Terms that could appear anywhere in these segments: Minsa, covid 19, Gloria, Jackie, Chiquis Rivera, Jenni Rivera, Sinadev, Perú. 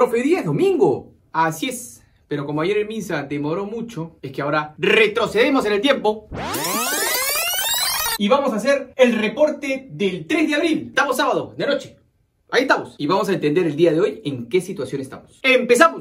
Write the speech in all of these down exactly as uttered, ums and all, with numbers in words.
Profe, hoy día es domingo. Así es. Pero como ayer el Minsa demoró mucho, es que ahora retrocedemos en el tiempo. Y vamos a hacer el reporte del tres de abril. Estamos sábado, de noche. Ahí estamos. Y vamos a entender el día de hoy en qué situación estamos. ¡Empezamos!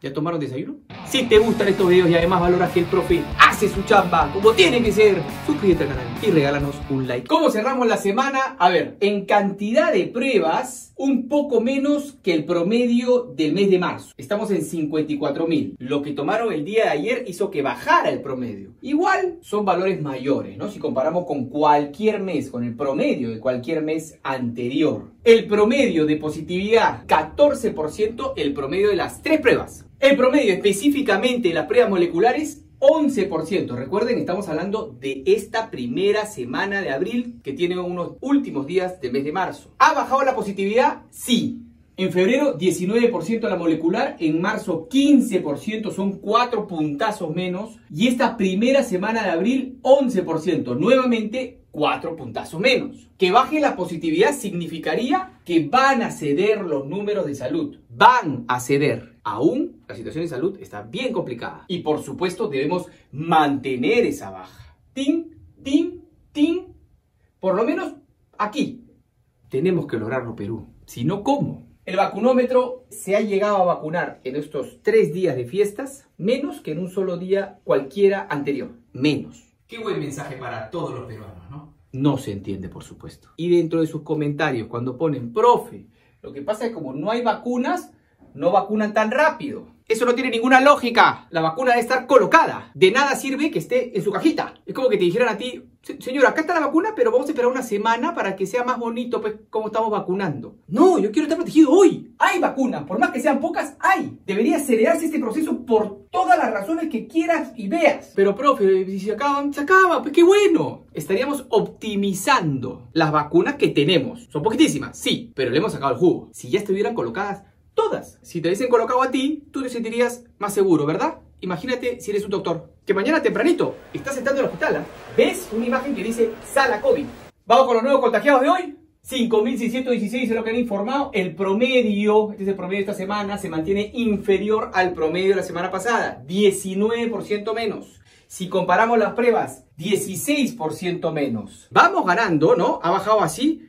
¿Ya tomaron desayuno? Si te gustan estos videos y además valoras que el profe hace su chamba como tiene que ser, suscríbete al canal y regálanos un like. ¿Cómo cerramos la semana? A ver, en cantidad de pruebas, un poco menos que el promedio del mes de marzo. Estamos en cincuenta y cuatro mil. Lo que tomaron el día de ayer hizo que bajara el promedio. Igual son valores mayores, ¿no? Si comparamos con cualquier mes, con el promedio de cualquier mes anterior. El promedio de positividad, catorce por ciento, el promedio de las tres pruebas. El promedio específicamente de las pruebas moleculares, once por ciento. Recuerden, estamos hablando de esta primera semana de abril, que tiene unos últimos días del mes de marzo. ¿Ha bajado la positividad? Sí. En febrero, diecinueve por ciento de la molecular. En marzo, quince por ciento. Son cuatro puntazos menos. Y esta primera semana de abril, once por ciento. Nuevamente, cuatro puntazos menos. Que baje la positividad significaría que van a ceder los números de salud. Van a ceder. Aún la situación de salud está bien complicada. Y por supuesto debemos mantener esa baja. Tin, tin, tin. Por lo menos aquí. Tenemos que lograrlo, Perú. Si no, ¿cómo? El vacunómetro se ha llegado a vacunar en estos tres días de fiestas menos que en un solo día cualquiera anterior. Menos. Qué buen mensaje para todos los peruanos, ¿no? No se entiende, por supuesto. Y dentro de sus comentarios, cuando ponen, profe, lo que pasa es que como no hay vacunas, no vacunan tan rápido. Eso no tiene ninguna lógica. La vacuna debe estar colocada. De nada sirve que esté en su cajita. Es como que te dijeran a ti, señora, acá está la vacuna, pero vamos a esperar una semana para que sea más bonito, pues, cómo estamos vacunando. No, yo quiero estar protegido hoy. Hay vacunas, por más que sean pocas, hay. Debería acelerarse este proceso por todas las razones que quieras y veas. Pero, profe, si se acaban, se acaba. Pues qué bueno. Estaríamos optimizando las vacunas que tenemos. Son poquitísimas, sí, pero le hemos sacado el jugo. Si ya estuvieran colocadas todas. Si te dicen colocado a ti, tú te sentirías más seguro, ¿verdad? Imagínate si eres un doctor, que mañana tempranito estás sentado en el hospital, ¿eh? ¿Ves una imagen que dice sala COVID? Vamos con los nuevos contagiados de hoy. cinco mil seiscientos dieciséis es lo que han informado. El promedio, este es el promedio de esta semana, se mantiene inferior al promedio de la semana pasada. diecinueve por ciento menos. Si comparamos las pruebas, dieciséis por ciento menos. Vamos ganando, ¿no? Ha bajado así.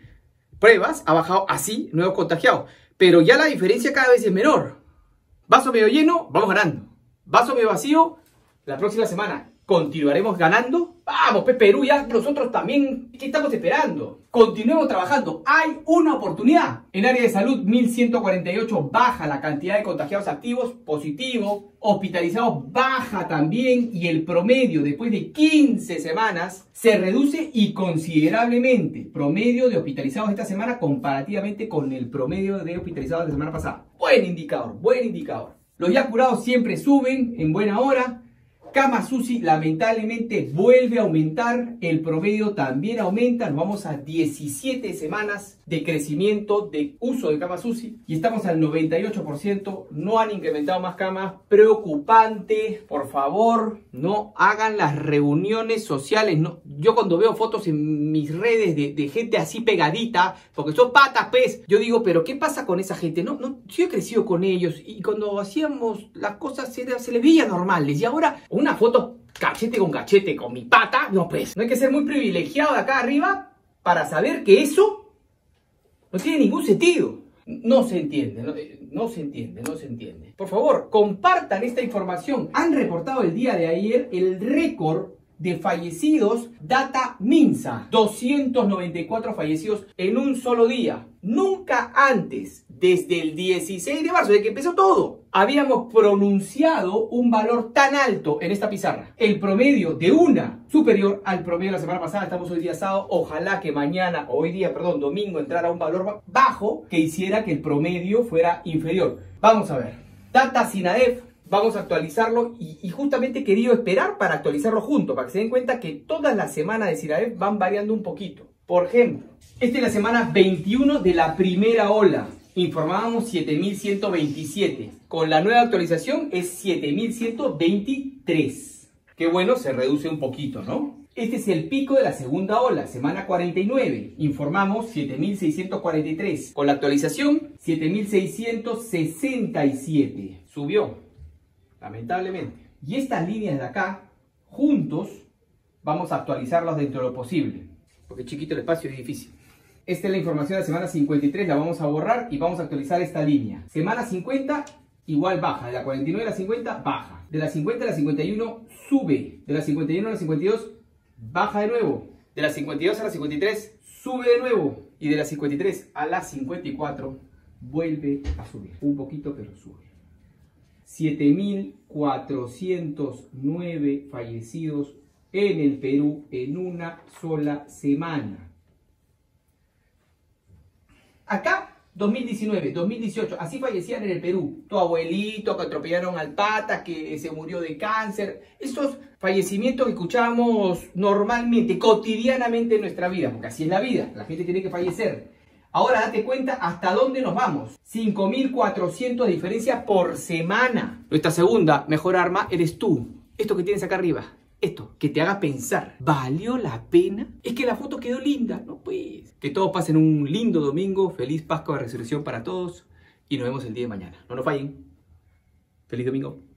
Pruebas, ha bajado así, nuevos contagiados. Pero ya la diferencia cada vez es menor. Vaso medio lleno, vamos ganando. Vaso medio vacío, la próxima semana continuaremos ganando. Vamos, pues, Perú, ya nosotros también, ¿qué estamos esperando? Continuemos trabajando, hay una oportunidad. En área de salud, mil ciento cuarenta y ocho, baja la cantidad de contagiados activos, positivo. Hospitalizados, baja también. Y el promedio, después de quince semanas, se reduce y considerablemente. Promedio de hospitalizados esta semana comparativamente con el promedio de hospitalizados de la semana pasada. Buen indicador, buen indicador. Los ya curados siempre suben en buena hora. Camas U C I lamentablemente vuelve a aumentar, el promedio también aumenta, nos vamos a diecisiete semanas de crecimiento de uso de camas U C I y estamos al noventa y ocho por ciento, no han incrementado más camas, preocupante, por favor, no hagan las reuniones sociales, no. Yo cuando veo fotos en mis redes de, de gente así pegadita, porque son patas, pez, yo digo, pero ¿qué pasa con esa gente? No, no, yo he crecido con ellos y cuando hacíamos las cosas se, se les veía normales y ahora una foto cachete con cachete con mi pata, no pues. No hay que ser muy privilegiado de acá arriba para saber que eso no tiene ningún sentido. No se entiende, no, no se entiende, no se entiende. Por favor, compartan esta información. Han reportado el día de ayer el récord de fallecidos, data Minsa. doscientos noventa y cuatro fallecidos en un solo día. Nunca antes, desde el dieciséis de marzo, desde que empezó todo, habíamos pronunciado un valor tan alto en esta pizarra. El promedio de una superior al promedio de la semana pasada. Estamos hoy día sábado. Ojalá que mañana, hoy día, perdón, domingo, entrara un valor bajo que hiciera que el promedio fuera inferior. Vamos a ver. Data Sinadev. Vamos a actualizarlo y, y justamente he querido esperar para actualizarlo juntos, para que se den cuenta que todas las semanas de Sinadev van variando un poquito. Por ejemplo, esta es la semana veintiuno de la primera ola. Informábamos siete mil ciento veintisiete. Con la nueva actualización es siete mil ciento veintitrés. Qué bueno, se reduce un poquito, ¿no? Este es el pico de la segunda ola, semana cuarenta y nueve, informamos siete mil seiscientos cuarenta y tres, con la actualización siete mil seiscientos sesenta y siete, subió, lamentablemente. Y estas líneas de acá, juntos, vamos a actualizarlas dentro de lo posible, porque chiquito el espacio es difícil. Esta es la información de la semana cincuenta y tres, la vamos a borrar y vamos a actualizar esta línea. Semana cincuenta, igual baja, de la cuarenta y nueve a la cincuenta, baja. De la cincuenta a la cincuenta y uno, sube. De la cincuenta y uno a la cincuenta y dos, baja de nuevo. De la cincuenta y dos a la cincuenta y tres, sube de nuevo. Y de la cincuenta y tres a la cincuenta y cuatro, vuelve a subir. Un poquito, pero sube. siete mil cuatrocientos nueve fallecidos en el Perú en una sola semana. Acá, dos mil diecinueve, dos mil dieciocho, así fallecían en el Perú. Tu abuelito que atropellaron al pata, que se murió de cáncer. Estos fallecimientos que escuchamos normalmente, cotidianamente en nuestra vida, porque así es la vida, la gente tiene que fallecer. Ahora date cuenta hasta dónde nos vamos. cinco mil cuatrocientos de diferencia por semana. Nuestra segunda mejor arma eres tú. Esto que tienes acá arriba, esto, que te haga pensar. ¿Valió la pena? Es que la foto quedó linda, ¿no? Pues que todos pasen un lindo domingo. Feliz Pascua de Resurrección para todos. Y nos vemos el día de mañana. No nos fallen. Feliz domingo.